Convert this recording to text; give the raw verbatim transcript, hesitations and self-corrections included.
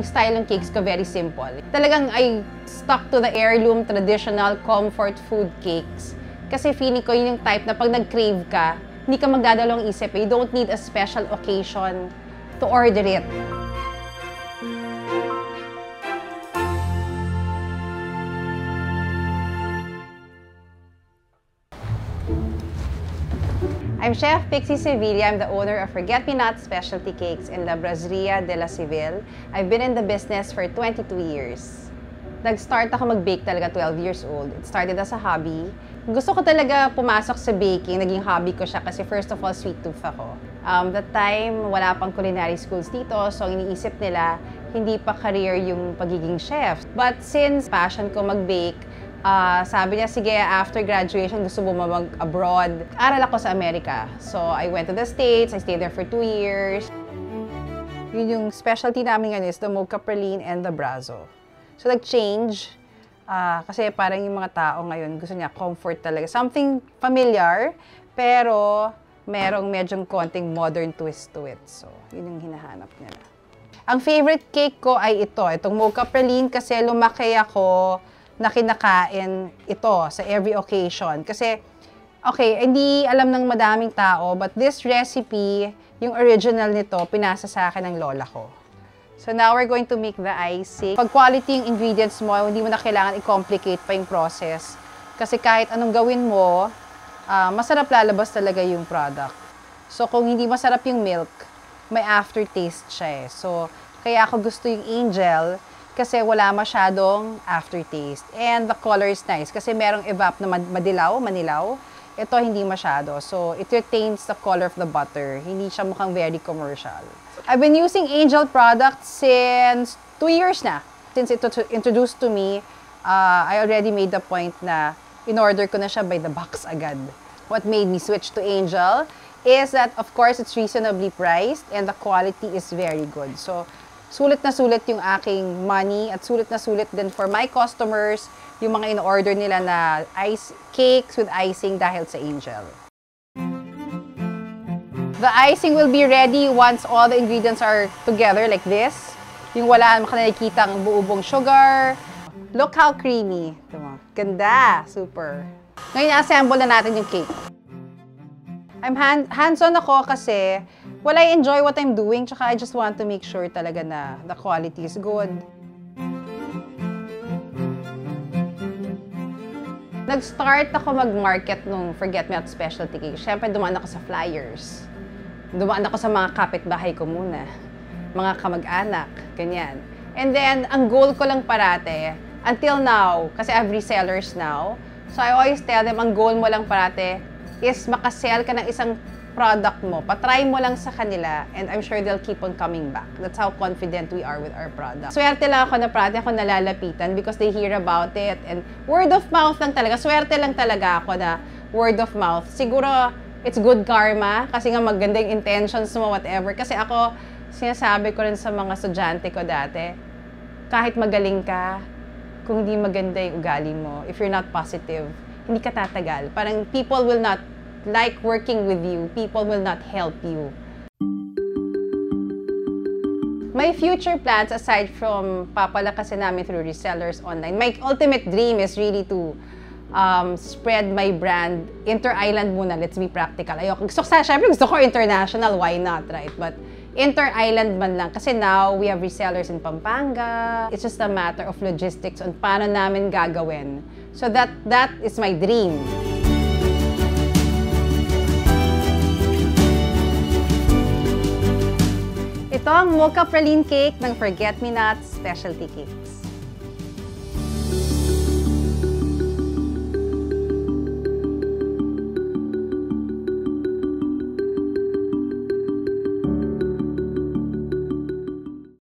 yung style ng cakes ko, very simple. Talagang I stuck to the heirloom, traditional, comfort food cakes. Kasi feeling ko yun yung type na pag nag-crave ka, hindi ka magdadalawang isip. You don't need a special occasion to order it. I'm Chef Pixie Sevilla. I'm the owner of Forget Me Not Specialty Cakes in La Braseria de la Seville. I've been in the business for twenty-two years. Nag-start ako mag-bake talaga twelve years old. It started as a hobby. Gusto ko talaga pumasok sa baking. Naging hobby ko siya kasi first of all, sweet tooth ako. Um, that time, wala pang culinary schools dito. So, iniisip nila, hindi pa career yung pagiging chef. But since passion ko mag-bake, Uh, sabi niya, sige, after graduation, gusto mo mag-abroad. Aral ako sa Amerika. So, I went to the States. I stayed there for two years. Yun yung specialty namin ngayon is the mocha praline and the brazo. So, nag-change. Uh, kasi parang yung mga tao ngayon, gusto niya comfort talaga. Something familiar, pero merong medyo konting modern twist to it. So, yun yung hinahanap nila. Ang favorite cake ko ay ito. Itong mocha praline kasi lumaki ako na kinakain ito sa every occasion. Kasi, okay, hindi alam ng madaming tao, but this recipe, yung original nito, pinasa sa akin ng lola ko. So now we're going to make the icing. Pag quality yung ingredients mo, hindi mo na kailangan i-complicate pa yung process. Kasi kahit anong gawin mo, uh, masarap lalabas talaga yung product. So kung hindi masarap yung milk, may aftertaste siya eh. So kaya ako gusto yung Angel, kasi wala masyadong aftertaste. And the color is nice kasi merong evap na madilaw, manilaw. Ito hindi masyado. So, it retains the color of the butter. Hindi siya mukhang very commercial. I've been using Angel products since two years na. Since it introduced to me, uh, I already made the point na in-order ko na siya by the box agad. What made me switch to Angel is that, of course, it's reasonably priced and the quality is very good. So, sulit na sulit yung aking money at sulit na sulit din for my customers yung mga in-order nila na ice cakes with icing dahil sa Angel. The icing will be ready once all the ingredients are together like this. Yung wala makikita ang buubong sugar. Look how creamy. Ganda! Super! Ngayon, assemble na natin yung cake. I'm hand hands-on ako kasi well, I enjoy what I'm doing, tsaka I just want to make sure talaga na the quality is good. Nag-start ako mag-market nung Forget Me Not Specialty Cakes. Siyempre, dumaan ako sa flyers. Dumaan ako sa mga kapitbahay ko muna. Mga kamag-anak, ganyan. And then, ang goal ko lang parate, until now, kasi I have resellers now, so I always tell them, ang goal mo lang parate is makasell ka ng isang product mo, patry mo lang sa kanila and I'm sure they'll keep on coming back. That's how confident we are with our product. Swerte lang ako na prate ako nalalapitan because they hear about it and word of mouth lang talaga. Swerte lang talaga ako na word of mouth. Siguro, it's good karma kasi nga maganda yung intentions mo, whatever. Kasi ako, sinasabi ko rin sa mga estudyante ko dati, kahit magaling ka, kung hindi maganda yung ugali mo, if you're not positive, hindi ka tatagal. Parang people will not like working with you, people will not help you. My future plans, aside from papalakasin namin through resellers online, my ultimate dream is really to um, spread my brand inter-island muna. Let's be practical. Ayoko, gusto, syempre gusto ko international, why not, right? But inter-island man lang. Kasi now, we have resellers in Pampanga. It's just a matter of logistics on paano namin gagawin. So that, that is my dream. Ito ang mocha praline cake ng Forget Me Not Specialty Cakes.